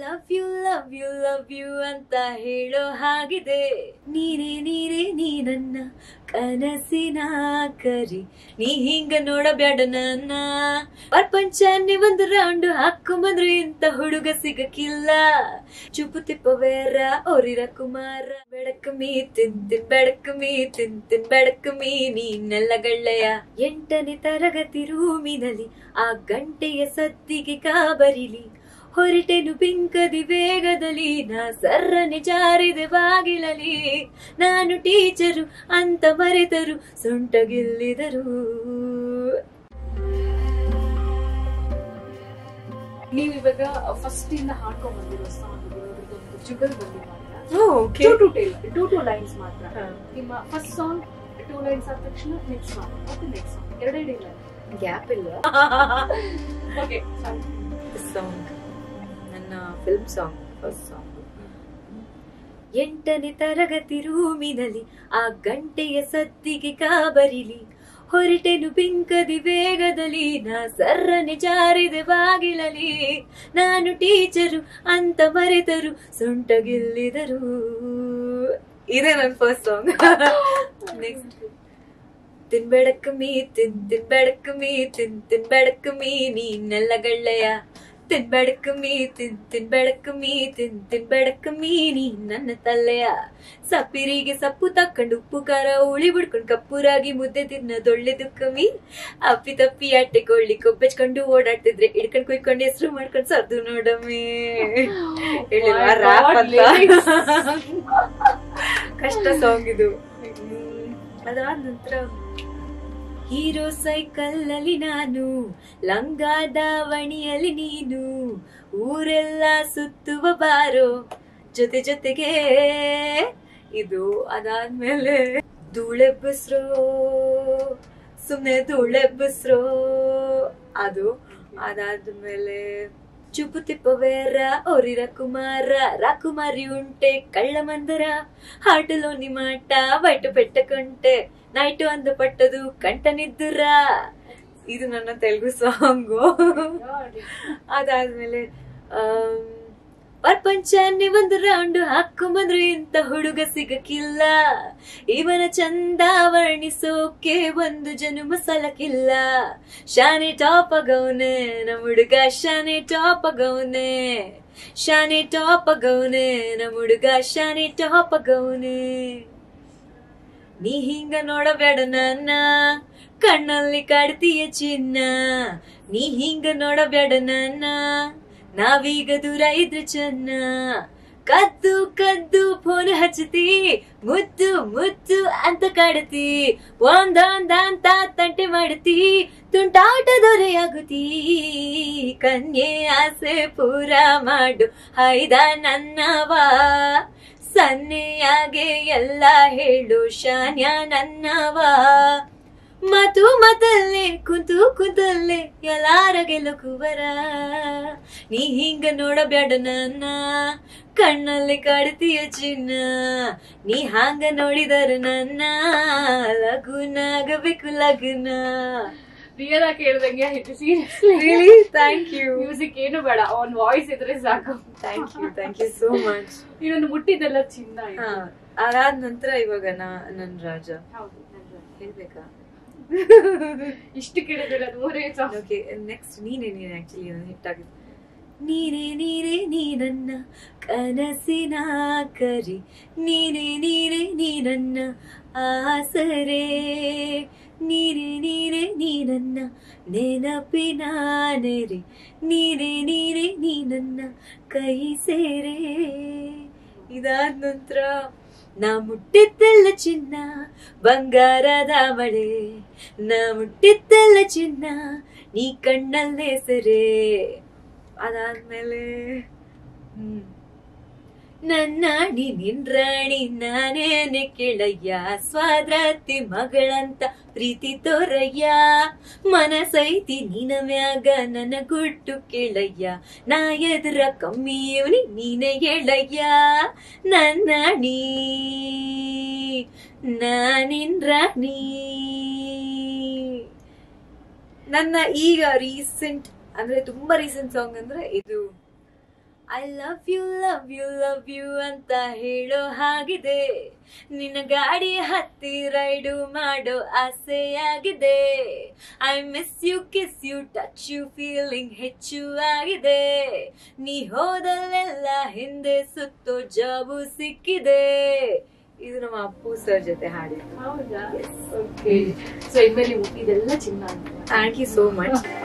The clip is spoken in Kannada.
Love you love you love you अंत हेळो हागिदे नीने नीरे नी नन्न कनसिन करि नी हिंग नोडब्याड नन्न प्रपंचने ओंद रौंड हाकु बंद्रे इंत हुडुग सिगकिल्ल चुपु तिप्पवेर ओरिर कुमार बेडक मी तिंतिन बेडक मी नीनेल्ल गळ्ळेय ಎಂಟನೇ ತರಗತಿ ರೂಮಿನಲ್ಲಿ ಆ ಗಂಟೆಯ ಸದ್ದಿಗೆ ಕಾಬರಿಲಿ ಹೊರಟೆನು ಬಿಂಕದಿ ವೇಗದಲ್ಲಿ ನಾ ಸರ್ರನೆ ಜಾರಿದೆ ಬಾಗಿಲಲ್ಲಿ ನಾನು ಟೀಚರು ಅಂತ ಮರೆತರು ಸೊಂಟಗಿಲ್ಲಿದರು ನೀವು ಇವಾಗ ಫಸ್ಟ್ ಇಂದ ಹಾಡ್ಕೊಂಡು ಬಂದಿರೋ ಸಾಂಗ್ ಒಂದು ಜುಗಲ್ ಬಂದಿ ಮಾತ್ರ ಓಕೆ 2 ಲೈನ್ಸ್ ಮಾತ್ರ ನಿಮ್ಮ ಫಸ್ಟ್ ಸಾಂಗ್ 2 ಲೈನ್ಸ್ ಆದ ತಕ್ಷಣ ನೆಕ್ಸ್ಟ್ ಸಾಂಗ್ ಮತ್ತೆ ನೆಕ್ಸ್ಟ್ ಸಾಂಗ್ ಎರಡೆರಡು ಇಲ್ಲ ಗ್ಯಾಪ್ ಇಲ್ಲ okay song film song first song ಎಂಟನೇ ತರಗತಿ ರೂಮಿನಲ್ಲಿ ಆ ಗಂಟೆಯ ಸದ್ದಿಗೆ ಕಾಬರಿಲಿ ಹೊರಟೆನು ಬಿಂಕದಿ ವೇಗದಲ್ಲಿ ನಾ ಸರ್ರನೆ ಜಾರಿದೆ ಬಾಗಿಲಲ್ಲಿ ನಾನು ಟೀಚರು ಅಂತ ಮರೆತರು ಸೊಂಟಗಿಲ್ಲಿದರು ಇದೆ ನನ್ನ ಫಸ್ಟ್ ಸಾಂಗ್ ನೆಕ್ಸ್ಟ್ ತಿನ್ ಬೆಡಕಮಿ ನೀನೆಲ್ಲ ಗಳ್ಳೆಯ ತಿನ್ ಬೆಡಕಮಿ ನೀ ನನ್ನ ತಲೆಯ ಸಪ್ಪಿರಿಗೆ ಸಪ್ಪು ತಕ್ಕಂಡು ಉಪ್ಪು ಖಾರ ಉಳಿ ಬಿಡ್ಕೊಂಡು ಕಪ್ಪುರಾಗಿ ಮುದ್ದೆ ತಿನ್ನದೊಳ್ಳೆದು ಕಮ್ಮಿ ಅಪ್ಪಿ ತಪ್ಪಿ ಅಟ್ಟೆ ಕೊಳ್ಳಿ ಕೊಬ್ಬೆಚ್ಕೊಂಡು ಓಡಾಡ್ತಿದ್ರೆ ಹಿಡ್ಕೊಂಡು ಕುಯ್ಕೊಂಡು ಹೆಸರು ಮಾಡ್ಕೊಂಡು ಸರ್ದು ನೋಡಮ್ಮಿ ಕಷ್ಟ ಸಾಂಗ್ ಇದು ಅದಾದ ನಂತರ ಹೀರೋ ಸೈಕಲ್ಲಲ್ಲಿ ನಾನು ಲಂಗಾದಾವಣಿಯಲ್ಲಿ ನೀನು ಊರೆಲ್ಲ ಸುತ್ತುವ ಬಾರೋ ಜೊತೆ ಜೊತೆಗೆ ಇದು ಅದಾದ್ಮೇಲೆ ಧೂಳೆಬ್ಬಿಸ್ರೋ ಸುಮ್ನೆ ಧೂಳೆಬ್ಬಿಸ್ರೋ ಅದು ಅದಾದ್ಮೇಲೆ ಚುಪು ತಿಪ್ಪವೇರ ಓರಿರ ಕುಮಾರ ರಾಕುಮಾರಿ ಉಂಟೆ ಕಳ್ಳ ಮಂದರ ಹಾಟಲೋನಿ ಮಾಟ ಬಯಟ ಪೆಟ್ಟ ಕಂಟೆ ನೈಟು ಅಂದು ಪಟ್ಟದು ಕಂಟನಿದ್ದುರ ಇದು ನನ್ನ ತೆಲುಗು ಸಾಂಗು ಅದಾದ್ಮೇಲೆ ಪ್ರಪಂಚನೆ ಒಂದು ರೌಂಡ್ ಹಾಕೊಂಬಂದ್ರೆ ಇಂತ ಹುಡುಗ ಸಿಗಕ್ಕಿಲ್ಲ ಇವನ ಚಂದ ವರ್ಣಿಸೋಕೆ ಒಂದು ಜನುಮ ಸಲಕಿಲ್ಲ ಶಾನೆ ಟಾಪ್ ಆಗವನೆ ನಮ್ಮ ಹುಡುಗ ಶಾನೆ ಟಾಪ್ ಆಗವನೆ ನಮ್ಮ ಹುಡುಗ ಶಾನೆ ಟಾಪ್ ಆಗವನೆ ನೀ ಹಿಂಗ ನೋಡಬೇಡ ನನ್ನ ಕಣ್ಣಲ್ಲಿ ಕಾಡ್ತೀಯ ಚಿನ್ನ ನೀ ಹಿಂಗ ನೋಡಬೇಡ ನನ್ನ ನಾವೀಗ ದೂರ ಇದ್ರೆ ಚೆನ್ನ ಕದ್ದು ಕದ್ದು ಫೋನ್ ಹಚ್ಚತಿ ಮುದ್ದು ಮುದ್ದು ಅಂತ ಕಾಡತಿ ಒಂದೊಂದ ಅಂತ ತಂಟೆ ಮಾಡತಿ ತುಂಟಾಟ ದೊರೆಯಾಗುತ್ತೀ ಕನ್ಯೆ ಆಸೆ ಪೂರ ಮಾಡು ಹೈದ ನನ್ನವಾ ಸನ್ನೆಯಾಗೆ ಎಲ್ಲ ಹೇಳು ಶಾನ್ಯ ನನ್ನವಾ ಮಾತು ಮಾತಲ್ಲೇ ಕುಂತು ಕುಂತಲ್ಲೇ ಎಲ್ಲಾರ ಗೆಲುಕುವರ ನೀ ಹಿಂಗ ನೋಡಬೇಡ ನನ್ನ ಕಣ್ಣಲ್ಲಿ ಕಾಡ್ತೀಯ ಚಿನ್ನ ನೀ ಹಾಂಗ ನೋಡಿದರ ನನ್ನ ಲಗುನಾಗಬೇಕು ಲಗ್ನ ರಿಯಲ್ ಆಗಿ ಹೇಳ್ದಂಗೆ ರಿಯಲಿ ಥ್ಯಾಂಕ್ ಯು ಮ್ಯೂಸಿಕ್ ಏನು ಬೇಡ ಅವನ್ ವಾಯ್ಸ್ ಇದ್ರೆ ಸಾಕು ಥ್ಯಾಂಕ್ ಯು ಸೋ ಮಚ್ ಇನ್ನೊಂದು ಮುಟ್ಟಿದ್ದೆಲ್ಲ ಚಿನ್ನ ಅದಾದ ನಂತರ ಇವಾಗ ನನ್ನ ರಾಜ ಹೇಳ್ಬೇಕಾ ಇಷ್ಟು ಕೇಳಿದ್ರೆ ಮೂರೇ ಸಾಂಗ್ ಓಕೆ ನೆಕ್ಸ್ಟ್ ನೀನೇ ಆಕ್ಚುಲಿ ಹಿಟ್ ಆಗಿದೆ ನೀನೇ ನೀರೇ ನೀ ನನ್ನ ಕನಸಿನ ಕರಿ ನೀನೇ ನೀರೇ ನೀ ನನ್ನ ಆಸರೆ ನೀರೇ ನೀರೇ ನೀ ನನ್ನ ನೆನಪಿನ ನೆರೆ ನೀರೇ ನೀರೇ ನೀ ನನ್ನ ಕೈ ಸೇರೆ ಇದಾದ ನಂತರ ನಾ ಮುಟ್ಟಿದ್ದೆಲ್ಲ ಚಿನ್ನ ಬಂಗಾರದ ಮಳೆ ನಾ ಮುಟ್ಟಿದ್ದೆಲ್ಲ ಚಿನ್ನ ನೀ ಕಣ್ಣಲ್ಲೇ ಸೆರೆ ಅದಾದ್ಮೇಲೆ ನನ್ನಾಣಿ ನಿನ್ರಾಣಿ ನಾನೇನೆ ಕೆಳಯ್ಯ ಸ್ವಾದ್ರತಿ ಮಗಳಂತ ಪ್ರೀತಿ ತೋರಯ್ಯ ಮನಸೈತಿ ನಿನ ಮ್ಯಾಗ ನನ್ನ ಗುಟ್ಟು ಕೇಳಯ್ಯ ನಾ ಎದುರ ಕಮ್ಮಿಯವನಿ ನೀನೆ ಎಳಯ್ಯ ನನ್ನಾಣಿ ನಾನಿನ್ರಾಣಿ ನನ್ನ ಈಗ ರೀಸೆಂಟ್ ಅಂದ್ರೆ ತುಂಬಾ ರೀಸೆಂಟ್ ಸಾಂಗ್ ಅಂದ್ರೆ ಇದು I love you, love you anta helo hagide ninna gaadi hatti ride mado aase agide I miss you, kiss you, touch you, feeling hecchu agide nee hodallella hinde sutto jabu sikkide. ಇದು ನಮ್ಮ ಅಪ್ಪು ಸರ್ ಜೊತೆ ಹಾಡಿದ್ದು. ಹೌದಾ? ಓಕೆ. ಸೊ ಇದರಲ್ಲಿ ಉಪ್ಪಿದೆಲ್ಲ ಚಿನ್ನ ಅಂತ. Thank you so much.